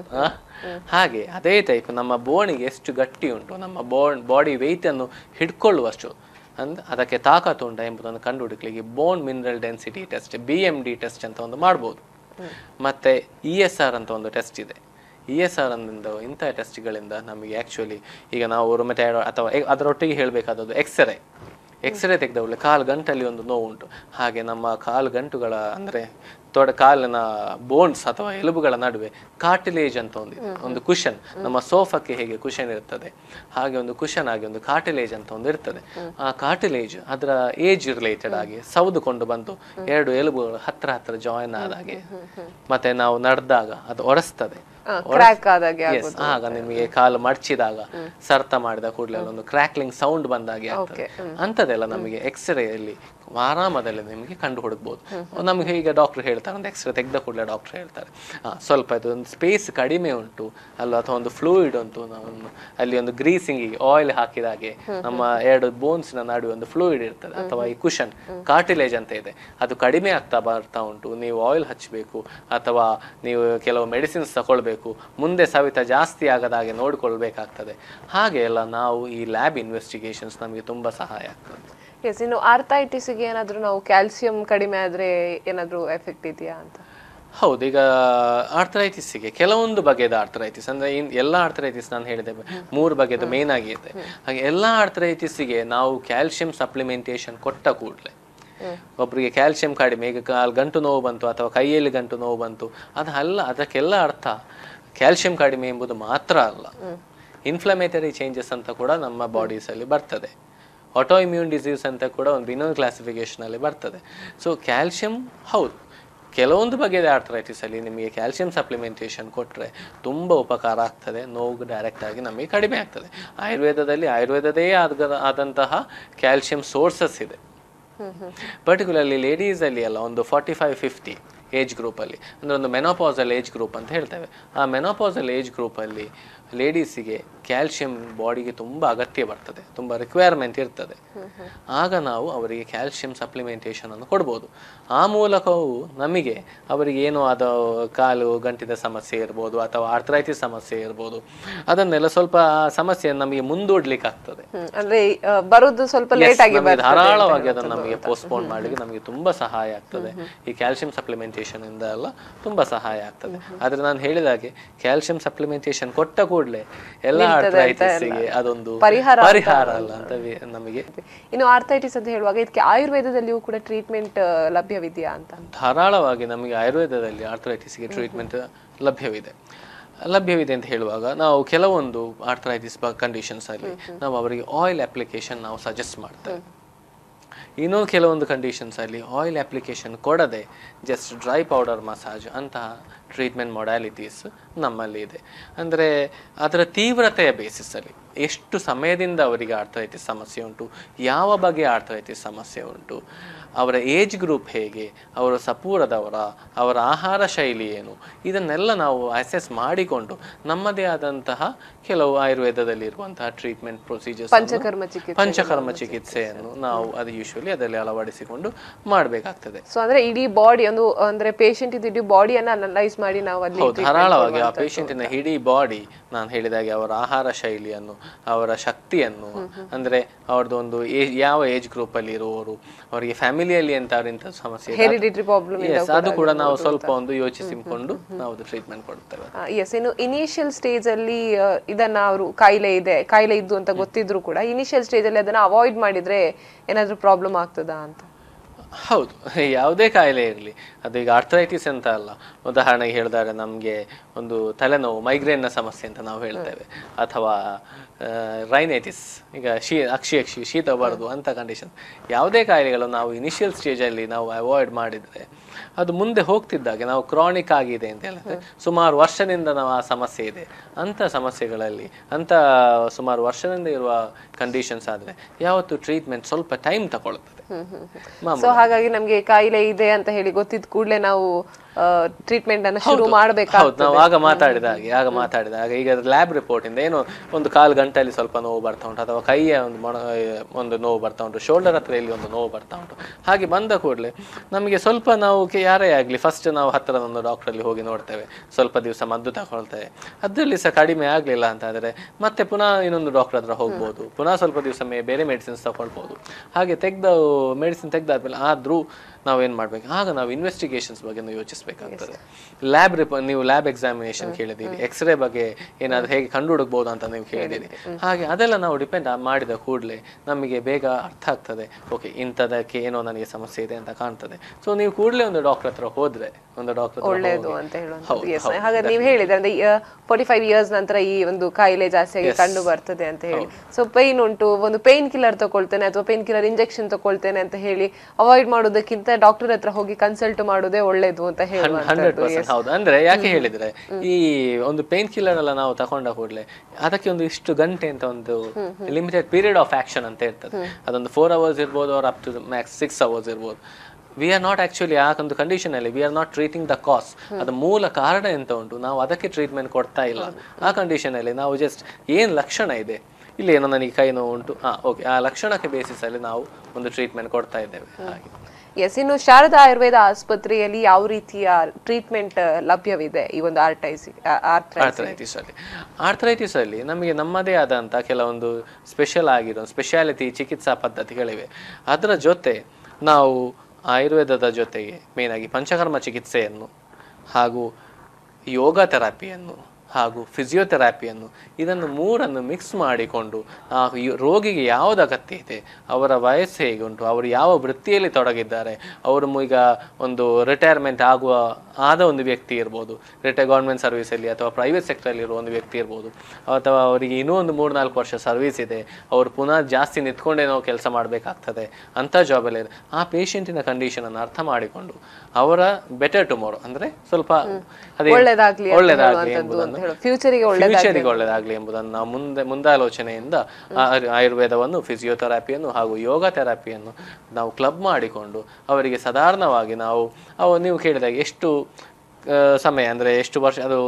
ಹಾಗೆ ಅದೇ ಟೈಪ್ ನಮ್ಮ ಬೋನಿಗೆ ಎಷ್ಟು ಗಟ್ಟಿ ಉಂಟು, ನಮ್ಮ ಬಾಡಿ ವೆಯ್ಟನ್ನು ಹಿಡ್ಕೊಳ್ಳುವಷ್ಟು ಅದಕ್ಕೆ ತಾಕತ್ತು ಉಂಟ ಎಂಬುದನ್ನು ಕಂಡುಹಿಡಿಯಲಿಕ್ಕೆ bone mineral density test BMD test ಅಂತ ಒಂದು ಮಾಡ್ಬೋದು. ಮತ್ತು ESR ಅಂತ ಒಂದು ಟೆಸ್ಟ್ ಇದೆ. ESR ಅನ್ನೋ ಇಂಥ ಟೆಸ್ಟ್ಗಳಿಂದ ನಮಗೆ ಆ್ಯಕ್ಚುಲಿ ಈಗ ನಾವು ರೊಮೆಟಾಯ್ಡ್ ಅಥವಾ ಅದರೊಟ್ಟಿಗೆ ಹೇಳಬೇಕಾದದ್ದು ಎಕ್ಸ್ರೇ ತೆಗೆದವಳೆ ಕಾಲು ಗಂಟಲ್ಲಿ ಒಂದು ನೋವು ಉಂಟು, ಹಾಗೆ ನಮ್ಮ ಕಾಲು ಗಂಟುಗಳ ಅಂದರೆ ಕಾಲಿನ ಬೋನ್ಸ್ ಅಥವಾ ಎಲುಬುಗಳ ನಡುವೆ ಕಾರ್ಟಿಲೇಜ್ ಅಂತ ಒಂದಿದೆ, ಒಂದು ಕುಷನ್, ನಮ್ಮ ಸೋಫಕ್ಕೆ ಹೇಗೆ ಕುಷನ್ ಇರ್ತದೆ ಹಾಗೆ ಒಂದು ಕುಷನ್ ಆಗಿ ಒಂದು ಕಾರ್ಟಿಲೇಜ್ ಅಂತ ಒಂದು ಇರ್ತದೆ. ಆ ಕಾರ್ಟಿಲೇಜ್ ಅದರ ಏಜ್ ರಿಲೇಟೆಡ್ ಆಗಿ ಸೌದುಕೊಂಡು ಬಂತು, 2 ಎಲುಬುಗಳು ಹತ್ತಿರ ಜಾಯಿನ್ ಆದಾಗೆ, ಮತ್ತೆ ನಾವು ನಡೆದಾಗ ಅದು ಒರೆಸ್ತದೆ. crack aadagya yes aaga nimge kaalu marchidaga sartha madida koodle ondu crackling sound bandage aagutade antadella namige x-ray alli ಆರಾಮದಲ್ಲಿ ನಿಮಗೆ ಕಂಡು ಹುಡುಕಬಹುದು. ನಮಗೆ ಈಗ ಡಾಕ್ಟರ್ ಹೇಳ್ತಾರೆ, ಒಂದು ಎಕ್ಸ್ರೇ ತೆಗೆದ ಕೂಡಲೇ ಡಾಕ್ಟರ್ ಹೇಳ್ತಾರೆ ಸ್ವಲ್ಪ ಇದು ಒಂದು ಸ್ಪೇಸ್ ಕಡಿಮೆ ಉಂಟು ಅಲ್ಲ ಅಥವಾ ಒಂದು ಫ್ಲೂಯಿಡ್ ಉಂಟು, ಅಲ್ಲಿ ಒಂದು ಗ್ರೀಸಿಂಗಿಗೆ ಆಯಿಲ್ ಹಾಕಿದಾಗೆ ನಮ್ಮ ಎರಡು ಬೋನ್ಸ್ನ ನಡುವೆ ಒಂದು ಫ್ಲೂಯಿಡ್ ಇರ್ತದೆ ಅಥವಾ ಈ ಕುಷನ್ ಕಾರ್ಟಿಲೇಜ್ ಅಂತ ಇದೆ ಅದು ಕಡಿಮೆ ಆಗ್ತಾ ಬರ್ತಾ ಉಂಟು, ನೀವು ಆಯಿಲ್ ಹಚ್ಚಬೇಕು ಅಥವಾ ನೀವು ಕೆಲವು ಮೆಡಿಸಿನ್ಸ್ ತಗೊಳ್ಬೇಕು, ಮುಂದೆ ಸವಿತ ಜಾಸ್ತಿ ಆಗದಾಗೆ ನೋಡಿಕೊಳ್ಬೇಕಾಗ್ತದೆ. ಹಾಗೆ ಎಲ್ಲ ನಾವು ಈ ಲ್ಯಾಬ್ ಇನ್ವೆಸ್ಟಿಗೇಷನ್ಸ್ ನಮಗೆ ತುಂಬ ಸಹಾಯ ಆಗ್ತದೆ. Yes, you know, arthritis ಗೆ ಏನಾದರೂ ನಾವು ಕ್ಯಾಲ್ಸಿಯಂ ಕಡಿಮೆ ಆದರೆ ಏನಾದರೂ ಎಫೆಕ್ಟ್ ಇದೆಯಾ ಅಂತ? ಹೌದು, ಈಗ ಆರ್ಥ್ರೈಟಿಸ್ಗೆ ಕೆಲವೊಂದು ಬಗೆಯ ಆರ್ಥ್ರೈಟಿಸ್ ಅಂದರೆ ಎಲ್ಲ ಆರ್ಥ್ರೈಟಿಸ್ ನಾನು ಹೇಳಿದೆ ಮೂರು ಬಗೆಯದು ಮೇನ್ ಆಗಿದೆ. ಹಾಗೆ ಎಲ್ಲ ಆರ್ಥ್ರೈಟಿಸ್ಗೆ ನಾವು ಕ್ಯಾಲ್ಸಿಯಂ ಸಪ್ಲಿಮೆಂಟೇಷನ್ ಕೊಟ್ಟ ಕೂಡಲೇ ಒಬ್ಬರಿಗೆ ಕ್ಯಾಲ್ಸಿಯಂ ಕಡಿಮೆ, ಈಗ ಗಂಟು ನೋವು ಬಂತು ಅಥವಾ ಕೈಯಲ್ಲಿ ಗಂಟು ನೋವು ಬಂತು, ಅದಕ್ಕೆಲ್ಲ ಅರ್ಥ ಕ್ಯಾಲ್ಸಿಯಂ ಕಡಿಮೆ ಎಂಬುದು ಮಾತ್ರ ಅಲ್ಲ, ಇನ್ಫ್ಲಮೇಟರಿ ಚೇಂಜಸ್ ಅಂತ ಕೂಡ ನಮ್ಮ ಬಾಡೀಸಲ್ಲಿ ಬರ್ತದೆ. ಆಟೋ ಇಮ್ಯೂನ್ ಡಿಸೀಸ್ ಅಂತ ಕೂಡ ಒಂದು ಇನ್ನೊಂದು ಕ್ಲಾಸಿಫಿಕೇಷನಲ್ಲಿ ಬರ್ತದೆ. ಸೊ ಕ್ಯಾಲ್ಸಿಯಂ ಹೌದು ಕೆಲವೊಂದು ಬಗೆಯ ಆರ್ಥ್ರೈಟಿಸಲ್ಲಿ ನಿಮಗೆ ಕ್ಯಾಲ್ಸಿಯಂ ಸಪ್ಲಿಮೆಂಟೇಷನ್ ಕೊಟ್ಟರೆ ತುಂಬ ಉಪಕಾರ ಆಗ್ತದೆ, ನೋವು ಡೈರೆಕ್ಟಾಗಿ ನಮಗೆ ಕಡಿಮೆ ಆಗ್ತದೆ. ಆಯುರ್ವೇದದಲ್ಲಿ ಆಯುರ್ವೇದದೇ ಆದಂತಹ ಕ್ಯಾಲ್ಸಿಯಂ ಸೋರ್ಸಸ್ ಇದೆ. ಪರ್ಟಿಕ್ಯುಲರ್ಲಿ ಲೇಡೀಸಲ್ಲಿ ಎಲ್ಲ ಒಂದು 45-50 ಏಜ್ ಗ್ರೂಪಲ್ಲಿ ಅಂದರೆ ಒಂದು ಮೆನೋಪಾಸಲ್ ಏಜ್ ಗ್ರೂಪ್ ಅಂತ ಹೇಳ್ತೇವೆ. ಆ ಮೆನೋಪಾಸಲ್ ಏಜ್ ಗ್ರೂಪಲ್ಲಿ ಲೇಡೀಸಿಗೆ ಕ್ಯಾಲ್ಸಿಯಂ ಬಾಡಿಗೆ ತುಂಬ ಅಗತ್ಯ ಬರ್ತದೆ, ತುಂಬ ರಿಕ್ವೈರ್ಮೆಂಟ್ ಇರ್ತದೆ. ಆಗ ನಾವು ಅವರಿಗೆ ಕ್ಯಾಲ್ಸಿಯಂ ಸಪ್ಲಿಮೆಂಟೇಷನನ್ನು ಕೊಡ್ಬೋದು. ಆ ಮೂಲಕವೂ ನಮಗೆ ಅವರಿಗೆ ಏನೋ ಅದು ಕಾಲು ಗಂಟಿನ ಸಮಸ್ಯೆ ಇರ್ಬೋದು ಅಥವಾ ಆರ್ಥ್ರೈಟಿಸ್ ಸಮಸ್ಯೆ ಇರ್ಬೋದು, ಅದನ್ನೆಲ್ಲ ಸ್ವಲ್ಪ ಸಮಸ್ಯೆ ನಮಗೆ ಮುಂದೂಡ್ಲಿಕ್ಕೆ ಆಗ್ತದೆ, ಧಾರಾಳವಾಗಿ ಅದನ್ನು ನಮಗೆ ಪೋಸ್ಟ್ಪೋನ್ ಮಾಡಲಿಕ್ಕೆ ನಮಗೆ ತುಂಬ ಸಹಾಯ ಆಗ್ತದೆ ಈ ಕ್ಯಾಲ್ಸಿಯಂ ಸಪ್ಲಿಮೆಂಟೇಷನ್ ಇಂದ ಎಲ್ಲ ತುಂಬ ಸಹಾಯ ಆಗ್ತದೆ. ಆದರೆ ನಾನು ಹೇಳಿದಾಗೆ ಕ್ಯಾಲ್ಸಿಯಂ ಸಪ್ಲಿಮೆಂಟೇಷನ್ ಕೊಟ್ಟ ಎಲ್ಲಾ ಆರ್ಥ್ರೈಟಿಸ್ಗೆ ಅದೊಂದು ಪರಿಹಾರ ಅಲ್ಲ ಅಂತ ನಮಗೆ. ಇನ್ನು ಆರ್ಥ್ರೈಟಿಸ್ ಅಂತ ಹೇಳುವಾಗ ಇದಕ್ಕೆ ಆಯುರ್ವೇದದಲ್ಲಿಯೂ ಕೂಡ ಟ್ರೀಟ್ಮೆಂಟ್ ಲಭ್ಯವಿದೆಯಾ ಅಂತ? ಧಾರಾಳವಾಗಿ ನಮಗೆ ಆಯುರ್ವೇದದಲ್ಲಿ ಆರ್ಥ್ರೈಟಿಸ್ಗೆ ಟ್ರೀಟ್ಮೆಂಟ್ ಲಭ್ಯವಿದೆ ಅಂತ ಹೇಳುವಾಗ ನಾವು ಕೆಲವೊಂದು ಆರ್ಥ್ರೈಟಿಸ್ ಕಂಡೀಷನ್ಸ್ ಅಲ್ಲಿ ನಾವು ಅವರಿಗೆ ಆಯಿಲ್ ಅಪ್ಲಿಕೇಶನ್ ನಾವು ಸಜೆಸ್ಟ್ ಮಾಡ್ತೇವೆ. ಇನ್ನೂ ಕೆಲವೊಂದು ಕಂಡೀಷನ್ಸಲ್ಲಿ ಆಯಿಲ್ ಅಪ್ಲಿಕೇಶನ್ ಕೊಡದೆ ಜಸ್ಟ್ ಡ್ರೈ ಪೌಡರ್ ಮಸಾಜ್ ಅಂತಹ ಟ್ರೀಟ್ಮೆಂಟ್ ಮೊಡ್ಯಾಲಿಟೀಸ್ ನಮ್ಮಲ್ಲಿ ಇದೆ. ಅಂದರೆ ಅದರ ತೀವ್ರತೆಯ ಬೇಸಿಸಲ್ಲಿ ಎಷ್ಟು ಸಮಯದಿಂದ ಅವರಿಗೆ ಆರ್ಥ್ರೈಟಿಸ್ ಸಮಸ್ಯೆ ಉಂಟು, ಯಾವ ಬಗೆಯ ಆರ್ಥ್ರೈಟಿಸ್ ಸಮಸ್ಯೆ ಉಂಟು, ಅವರ ಏಜ್ ಗ್ರೂಪ್ ಹೇಗೆ, ಅವರ ಸಪೂರದವರ, ಅವರ ಆಹಾರ ಶೈಲಿ ಏನು, ಇದನ್ನೆಲ್ಲ ನಾವು ಅಸೆಸ್ ಮಾಡಿಕೊಂಡು ನಮ್ಮದೇ ಆದಂತಹ ಕೆಲವು ಆಯುರ್ವೇದದಲ್ಲಿ ಇರುವಂತಹ ಟ್ರೀಟ್ಮೆಂಟ್ ಪ್ರೊಸೀಜರ್ಸ್, ಪಂಚಕರ್ಮ ಚಿಕಿತ್ಸೆಯನ್ನು ನಾವು ಅದು ಯೂಶುವಲಿ ಅದರಲ್ಲಿ ಅಳವಡಿಸಿಕೊಂಡು ಮಾಡಬೇಕಾಗ್ತದೆ. ಸೊ ಅಂದರೆ ಇಡೀ ಬಾಡಿ ಒಂದು ಅಂದರೆ ಪೇಷಂಟ್ ಇಡೀ ಬಾಡಿಯನ್ನು ಅನಲೈಸ್ ಮಾಡಿ ನಾವು ಧಾರಾಳವಾಗಿ ಆ ಪೇಷಂಟಿನ ಇಡೀ ಬಾಡಿ, ನಾನು ಹೇಳಿದಾಗೆ ಅವರ ಆಹಾರ ಶೈಲಿಯನ್ನು, ಅವರ ಶಕ್ತಿಯನ್ನು, ಅಂದರೆ ಅವ್ರದ್ದು ಒಂದು ಯಾವ ಏಜ್ ಗ್ರೂಪ್ ಅಲ್ಲಿ ಇರುವವರು, ಅವರಿಗೆ ಫ್ಯಾಮಿಲಿಯಲ್ಲಿ ಎಂತ ಸಮಸ್ಯೆ ಅದು ಕೂಡ ನಾವು ಸ್ವಲ್ಪ ಒಂದು ಯೋಚಿಸಿಕೊಂಡು ನಾವು ಟ್ರೀಟ್ಮೆಂಟ್ ಕೊಡ್ತೇವೆ. ಎಸ್, ಇನ್ನು ಇನಿಷಿಯಲ್ ಸ್ಟೇಜ್ ಅಲ್ಲಿ ಇದನ್ನ ಅವರು ಕಾಯಿಲೆ ಇದ್ದು ಅಂತ ಗೊತ್ತಿದ್ರು ಕೂಡ ಇನಿಷಿಯಲ್ ಸ್ಟೇಜ್ ಅಲ್ಲಿ ಅದನ್ನ ಅವಾಯ್ಡ್ ಮಾಡಿದ್ರೆ ಏನಾದ್ರೂ ಪ್ರಾಬ್ಲಮ್ ಆಗ್ತದಾ ಅಂತ? ಹೌದು, ಯಾವುದೇ ಕಾಯಿಲೆ ಇರಲಿ, ಅದು ಈಗ ಆರ್ಥ್ರೈಟಿಸ್ ಅಂತ ಅಲ್ಲ, ಉದಾಹರಣೆಗೆ ಹೇಳಿದರೆ ನಮಗೆ ಒಂದು ತಲೆನೋವು ಮೈಗ್ರೇನ್ನ ಸಮಸ್ಯೆ ಅಂತ ನಾವು ಹೇಳ್ತೇವೆ, ಅಥವಾ ರೈನೈಟಿಸ್, ಈಗ ಶೀತ ಬರೋದು ಅಂತ ಕಂಡೀಷನ್. ಯಾವುದೇ ಕಾಯಿಲೆಗಳು ನಾವು ಇನಿಷಿಯಲ್ ಸ್ಟೇಜಲ್ಲಿ ನಾವು ಅವಾಯ್ಡ್ ಮಾಡಿದರೆ ಅದು ಮುಂದೆ ಹೋಗ್ತಿದ್ದಾಗೆ ನಾವು ಕ್ರಾನಿಕ್ ಆಗಿದೆ ಅಂತ ಹೇಳಿದ್ರೆ ಸುಮಾರು ವರ್ಷದಿಂದ ನಾವು ಆ ಸಮಸ್ಯೆ ಇದೆ ಅಂಥ ಸಮಸ್ಯೆಗಳಲ್ಲಿ ಸುಮಾರು ವರ್ಷದಿಂದ ಇರುವ ಕಂಡೀಷನ್ಸ್ ಆದರೆ ಯಾವತ್ತು ಟ್ರೀಟ್ಮೆಂಟ್ ಸ್ವಲ್ಪ ಟೈಮ್ ತಗೊಳ್ತದೆ. ಸೊ ಹಾಗಾಗಿ ನಮಗೆ ಕಾಯಿಲೆ ಇದೆ ಅಂತ ಹೇಳಿ ಗೊತ್ತಿದ್ದ ಕೂಡಲೇ ನಾವು ಟ್ರೀಟ್ಮೆಂಟ್ ಅನ್ನು ಶುರು ಮಾಡಬೇಕಾಗುತ್ತೆ. ನಾವು ಆಗ ಮಾತಾಡಿದ ಹಾಗೆ ಈಗ ಲ್ಯಾಬ್ ರಿಪೋರ್ಟ್ ಇಂದ ಏನೋ ಒಂದು ಕಾಲು ಗಂಟೆಯಲ್ಲಿ ಸ್ವಲ್ಪ ನೋವು ಬರ್ತಾ ಉಂಟು ಅಥವಾ ಕೈಯ ಒಂದು ನೋವು ಬರ್ತಾ ಉಂಟು, ಶೋಲ್ಡರ್ ಹತ್ರ ಇಲ್ಲಿ ಒಂದು ನೋವು ಬರ್ತಾ ಉಂಟು, ಹಾಗೆ ಬಂದ ಕೂಡಲೇ ನಮಗೆ ಸ್ವಲ್ಪ ನಾವು ಯಾರೇ ಆಗಲಿ ಫಸ್ಟ್ ನಾವು ಹತ್ತಿರ ಒಂದು ಡಾಕ್ಟ್ರಲ್ಲಿ ಹೋಗಿ ನೋಡ್ತೇವೆ, ಸ್ವಲ್ಪ ದಿವಸ ಮದ್ದು ತಗೊಳ್ತೇವೆ, ಅದರಲ್ಲಿ ಸಹ ಕಡಿಮೆ ಆಗಲಿಲ್ಲ ಅಂತಾದರೆ ಮತ್ತೆ ಪುನಃ ಇನ್ನೊಂದು ಡಾಕ್ಟರ್ ಹತ್ರ ಹೋಗ್ಬೋದು, ಪುನಃ ಸ್ವಲ್ಪ ದಿವಸ ಬೇರೆ ಮೆಡಿಸಿನ್ಸ್ ತಗೊಳ್ಬೋದು. ಹಾಗೆ ಮೆಡಿಸಿನ್ ತೆಗೆದಾದ್ಮೇಲೆ ಆದರೂ ನಾವೇನು ಮಾಡಬೇಕು, ಆಗ ನಾವು ಇನ್ವೆಸ್ಟಿಗೇಷನ್ಸ್ ಬಗ್ಗೆ ಯೋಚಿಸಬೇಕಾಗ್ತದೆ. ನೀವು ಲ್ಯಾಬ್ ಎಕ್ಸಾಮಿನೇಷನ್ ಕೇಳಿದ್ದೀರಿ, ಎಕ್ಸ್ರೇ ಬಗ್ಗೆ ಏನಾದರೂ ಹೇಗೆ ಕಂಡು ಹುಡುಕ್ಬೋದು ಅಂತ ನೀವು ಕೇಳಿದ್ದೀರಿ, ಹಾಗೆ ಅದೆಲ್ಲ ನಾವು ಡಿಪೆಂಡ್ ಮಾಡಿದ ಕೂಡಲೇ ನಮಗೆ ಬೇಗ ಅರ್ಥ ಆಗ್ತದೆ, ಓಕೆ ಇಂಥದಕ್ಕೆ ಏನೋ ನನಗೆ ಸಮಸ್ಯೆ ಇದೆ ಅಂತ ಕಾಣ್ತದೆ. ಸೊ ನೀವು ಕೂಡಲೇ ಒಂದು ಡಾಕ್ಟರ್ ಹತ್ರ ಹೋದರೆ ಒಂದು ಡಾಕ್ಟರ್ ಒಳ್ಳೆಯದು ಅಂತ ಹೇಳುವಂಥದ್ದು. ಹಾಗಾದ್ರೆ ನೀವು ಹೇಳಿದ್ರೆ ಅಂದರೆ 45 years ನಂತರ ಈ ಒಂದು ಕಾಯಿಲೆ ಜಾಸ್ತಿಯಾಗಿ ಕಂಡು ಬರ್ತದೆ ಅಂತ ಹೇಳಿ, ಸೊ ಪೇನ್ ಉಂಟು, ಒಂದು ಪೇನ್ ಕಿಲ್ಲರ್ ತಗೊಳ್ತೇನೆ ಅಥವಾ ಪೇನ್ ಕಿಲ್ಲರ್ ಇಂಜೆಕ್ಷನ್ ತಗೊಳ್ತೇನೆ ಅಂತ ಹೇಳಿ ಅವಾಯ್ಡ್ ಮಾಡೋದಕ್ಕಿಂತ ಡಾಕ್ಟರ್ ಹತ್ರ ಹೋಗಿ ಕನ್ಸಲ್ಟ್ ಮಾಡೋದೇ ಒಳ್ಳೆಯದು ಅಂತ ಹೇಳುವಂತದ್ದು 100% ಹೌದು. ಅಂದ್ರೆ ಯಾಕೆ ಹೇಳಿದ್ರೆ ಈ ಒಂದು ಪೇನ್ ಕಿಲ್ಲರ್ ಎಲ್ಲ ನಾವು ತಕೊಂಡ ಕೂಡಲೇ ಅದಕ್ಕೆ ಒಂದು ಇಷ್ಟು ಗಂಟೆ ಅಂತ ಒಂದು ಲಿಮಿಟೆಡ್ ಪೀರಿಯಡ್ ಆಫ್ ಆಕ್ಷನ್ ಅಂತ ಇರ್ತದೆ. ಅದೊಂದು 4 hours ಇರ್ಬೋದು or up to max 6 hours ಇರ್ಬೋದು. ವಿ ಆರ್ ನಾಟ್ ಆಕ್ಚುಲಿ ಆ ಒಂದು ಕಂಡೀಷನ್ ಅಲ್ಲಿ we are not treating the cause, ಅದು ಮೂಲ ಕಾರಣ ಎಂತ ಉಂಟು ನಾವು ಅದಕ್ಕೆ ಟ್ರೀಟ್ಮೆಂಟ್ ಕೊಡ್ತಾ ಇಲ್ಲ. ಆ ಕಂಡೀಷನ್ ಅಲ್ಲಿ ನಾವು ಜಸ್ಟ್ ಏನ್ ಲಕ್ಷಣ ಇದೆ, ಇಲ್ಲಿ ಏನೋ ನನಗೆ ಕೈ ನೋವು ಉಂಟು, ಓಕೆ, ಆ ಲಕ್ಷಣಕ್ಕೆ ಬೇಸಿಸ್ ಅಲ್ಲಿ ನಾವು ಒಂದು ಟ್ರೀಟ್ಮೆಂಟ್ ಕೊಡ್ತಾ ಇದ್ದೇವೆ. ಹಾಗೆ ಎಸ್. ಇನ್ನು ಶಾರದಾ ಆಯುರ್ವೇದ ಆಸ್ಪತ್ರೆಯಲ್ಲಿ ಯಾವ ರೀತಿಯ ಟ್ರೀಟ್ಮೆಂಟ್ ಲಭ್ಯವಿದೆ ಈ ಒಂದು ಆರ್ಥರೈಟಿಸ್ ಅಲ್ಲಿ? ನಮಗೆ ನಮ್ಮದೇ ಆದಂತಹ ಕೆಲವೊಂದು ಸ್ಪೆಷಾಲಿಟಿ ಚಿಕಿತ್ಸಾ ಪದ್ಧತಿಗಳಿವೆ. ಅದರ ಜೊತೆ ನಾವು ಆಯುರ್ವೇದದ ಜೊತೆಗೆ ಮೇನಾಗಿ ಪಂಚಕರ್ಮ ಚಿಕಿತ್ಸೆಯನ್ನು ಹಾಗೂ ಯೋಗ ಥೆರಪಿಯನ್ನು ಹಾಗೂ ಫಿಸಿಯೋಥೆರಪಿಯನ್ನು ಇದನ್ನು ಮೂರನ್ನು ಮಿಕ್ಸ್ ಮಾಡಿಕೊಂಡು ಆ ರೋಗಿಗೆ ಯಾವುದು ಅಗತ್ಯ ಇದೆ, ಅವರ ವಯಸ್ಸು ಹೇಗುಂಟು, ಅವರು ಯಾವ ವೃತ್ತಿಯಲ್ಲಿ ತೊಡಗಿದ್ದಾರೆ, ಅವರು ಈಗ ಒಂದು ರಿಟೈರ್ಮೆಂಟ್ ಆದ ಒಂದು ವ್ಯಕ್ತಿ ಇರ್ಬೋದು, ಗೌರ್ಮೆಂಟ್ ಸರ್ವಿಸಲ್ಲಿ ಅಥವಾ ಪ್ರೈವೇಟ್ ಸೆಕ್ಟರಲ್ಲಿರುವ ಒಂದು ವ್ಯಕ್ತಿ ಇರ್ಬೋದು, ಅಥವಾ ಅವರಿಗೆ ಇನ್ನೂ ಒಂದು 3-4 ವರ್ಷ ಸರ್ವಿಸ್ ಇದೆ, ಅವರು ಪುನಃ ಜಾಸ್ತಿ ನಿಂತ್ಕೊಂಡೇ ನಾವು ಕೆಲಸ ಮಾಡಬೇಕಾಗ್ತದೆ ಅಂಥ ಜಾಬಲ್ಲಿ ಆ ಪೇಷಂಟಿನ ಕಂಡೀಷನನ್ನು ಅರ್ಥ ಮಾಡಿಕೊಂಡು ಅವರ ಬೆಟರ್ ಟುಮಾರೋ ಅಂದರೆ ಸ್ವಲ್ಪ ಅದೇ ಒಳ್ಳೆಯದಾಗಲಿ ಎಂಬುದನ್ನು ಫ್ಯೂಚರಿಗೆ ಒಳ್ಳೆಯದಾಗಲಿ ಎಂಬುದನ್ನು ನಾವು ಮುಂದಾಲೋಚನೆಯಿಂದ ಆಯುರ್ವೇದವನ್ನು, ಫಿಸಿಯೋಥೆರಪಿಯನ್ನು ಹಾಗೂ ಯೋಗ ಥೆರಪಿಯನ್ನು ನಾವು ಕ್ಲಬ್ ಮಾಡಿಕೊಂಡು ಅವರಿಗೆ ಸಾಧಾರಣವಾಗಿ ನಾವು ನೀವು ಕೇಳಿದಾಗ ಎಷ್ಟು ಸಮಯ ಅಂದರೆ ಎಷ್ಟು ವರ್ಷ ಅದು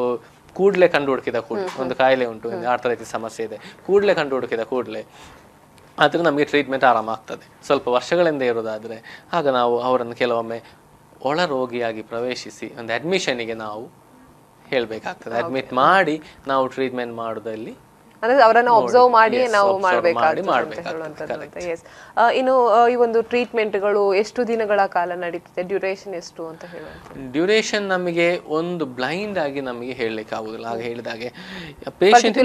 ಕೂಡಲೇ ಕಂಡು ಹುಡುಕಿದ ಕೂಡಲೇ ಒಂದು ಕಾಯಿಲೆ ಉಂಟು, ಆರ್ಥರೈಟಿಸ್ ಸಮಸ್ಯೆ ಇದೆ, ಕೂಡಲೇ ಕಂಡು ಹುಡುಕಿದ ಕೂಡಲೇ ಆದರೆ ನಮಗೆ ಟ್ರೀಟ್ಮೆಂಟ್ ಆರಾಮ ಆಗ್ತದೆ. ಸ್ವಲ್ಪ ವರ್ಷಗಳಿಂದ ಇರೋದಾದರೆ ಆಗ ನಾವು ಅವರನ್ನು ಕೆಲವೊಮ್ಮೆ ಒಳರೋಗಿಯಾಗಿ ಪ್ರವೇಶಿಸಿ ಒಂದು ಅಡ್ಮಿಷನಿಗೆ ನಾವು ಹೇಳಬೇಕಾಗ್ತದೆ, ಅಡ್ಮಿಟ್ ಮಾಡಿ ನಾವು ಟ್ರೀಟ್ಮೆಂಟ್ ಮಾಡೋದಲ್ಲಿ ಅವರನ್ನು ಅಬ್ಸರ್ವ್ ಮಾಡಿ ನಾವು ಮಾಡಬೇಕಾಗ್ತದೆ. ಎಸ್. ಇನ್ನು ಈ ಒಂದು ಟ್ರೀಟ್ಮೆಂಟ್ಗಳು ಎಷ್ಟು ದಿನಗಳ ಕಾಲ ನಡೀತದೆ, ಡ್ಯೂರೇಷನ್ ಎಷ್ಟು ಅಂತ ಹೇಳುವಂತ? ಡ್ಯೂರೇಷನ್ ನಮಗೆ ಒಂದು ಬ್ಲೈಂಡ್ ಆಗಿ ನಮಗೆ ಹೇಳಲಿಕ್ಕೆ ಆಗುದಿಲ್ಲ. ಹಾಗೆ ಹೇಳಿದಾಗೆ ಪೇಷಂಟ್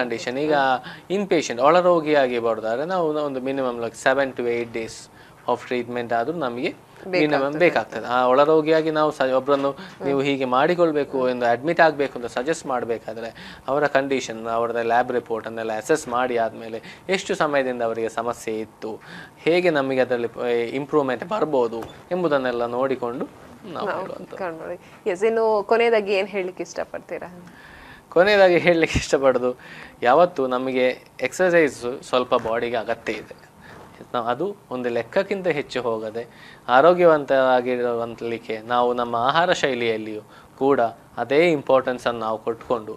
ಕಂಡೀಷನ್ ಈಗ ಇನ್ ಪೇಷಂಟ್ ಒಳರೋಗಿಯಾಗಿ ಬರೋದಾದ್ರೆ ನಾವು ಒಂದು minimum like 7 to 8 days of treatment ಆದರೂ ನಮಗೆ ಮಿನಿಮಮ್ ಬೇಕಾಗ್ತದೆ. ಆ ಒಳರೋಗಿಯಾಗಿ ನಾವು ಒಬ್ಬರನ್ನು ನೀವು ಹೀಗೆ ಮಾಡಿಕೊಳ್ಬೇಕು ಎಂದು ಅಡ್ಮಿಟ್ ಆಗಬೇಕು ಅಂತ ಸಜೆಸ್ಟ್ ಮಾಡಬೇಕಾದ್ರೆ ಅವರ ಕಂಡೀಷನ್, ಅವರ ಲ್ಯಾಬ್ ರಿಪೋರ್ಟನ್ನೆಲ್ಲ ಅಸೆಸ್ ಮಾಡಿ ಆದಮೇಲೆ ಎಷ್ಟು ಸಮಯದಿಂದ ಅವರಿಗೆ ಸಮಸ್ಯೆ ಇತ್ತು, ಹೇಗೆ ನಮಗೆ ಅದರಲ್ಲಿ ಇಂಪ್ರೂವ್ಮೆಂಟ್ ಬರ್ಬೋದು ಎಂಬುದನ್ನೆಲ್ಲ ನೋಡಿಕೊಂಡು ನಾವು ಹೇಳುವಂಥದ್ದು. ಎಸ್. ಇನ್ನು ಕೊನೆಯದಾಗಿ ಏನು ಹೇಳಲಿಕ್ಕೆ ಇಷ್ಟಪಡ್ತೀರಾ? ಕೊನೆಯದಾಗಿ ಹೇಳಲಿಕ್ಕೆ ಇಷ್ಟಪಡೋದು, ಯಾವತ್ತು ನಮಗೆ ಎಕ್ಸಸೈಸು ಸ್ವಲ್ಪ ಬಾಡಿಗೆ ಅಗತ್ಯ ಇದೆ, ನಾವು ಅದು ಒಂದು ಲೆಕ್ಕಕ್ಕಿಂತ ಹೆಚ್ಚು ಹೋಗದೆ ಆರೋಗ್ಯವಂತರಾಗಿರುವಂತಲಿಕ್ಕೆ ನಾವು ನಮ್ಮ ಆಹಾರ ಶೈಲಿಯಲ್ಲಿಯೂ ಕೂಡ ಅದೇ ಇಂಪಾರ್ಟೆನ್ಸನ್ನು ನಾವು ಕೊಟ್ಕೊಂಡು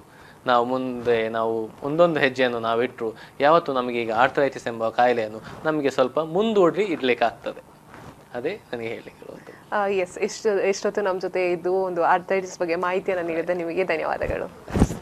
ನಾವು ಮುಂದೆ ನಾವು ಒಂದೊಂದು ಹೆಜ್ಜೆಯನ್ನು ನಾವಿಟ್ಟರು ಯಾವತ್ತು ನಮಗೆ ಈಗ ಆರ್ಥರೈಟಿಸ್ ಎಂಬ ಕಾಯಿಲೆಯನ್ನು ನಮಗೆ ಸ್ವಲ್ಪ ಮುಂದೂಡಿ ಇಡಲಿಕ್ಕಾಗ್ತದೆ. ಅದೇ ನನಗೆ ಹೇಳಲಿಕ್ಕಿರುವಂಥದ್ದು. ಎಸ್. ಇಷ್ಟೊತ್ತು ನಮ್ಮ ಜೊತೆ ಇದ್ದು ಒಂದು ಆರ್ಥರೈಟಿಸ್ ಬಗ್ಗೆ ಮಾಹಿತಿಯನ್ನು ನೀಡಿದ ನಿಮಗೆ ಧನ್ಯವಾದಗಳು.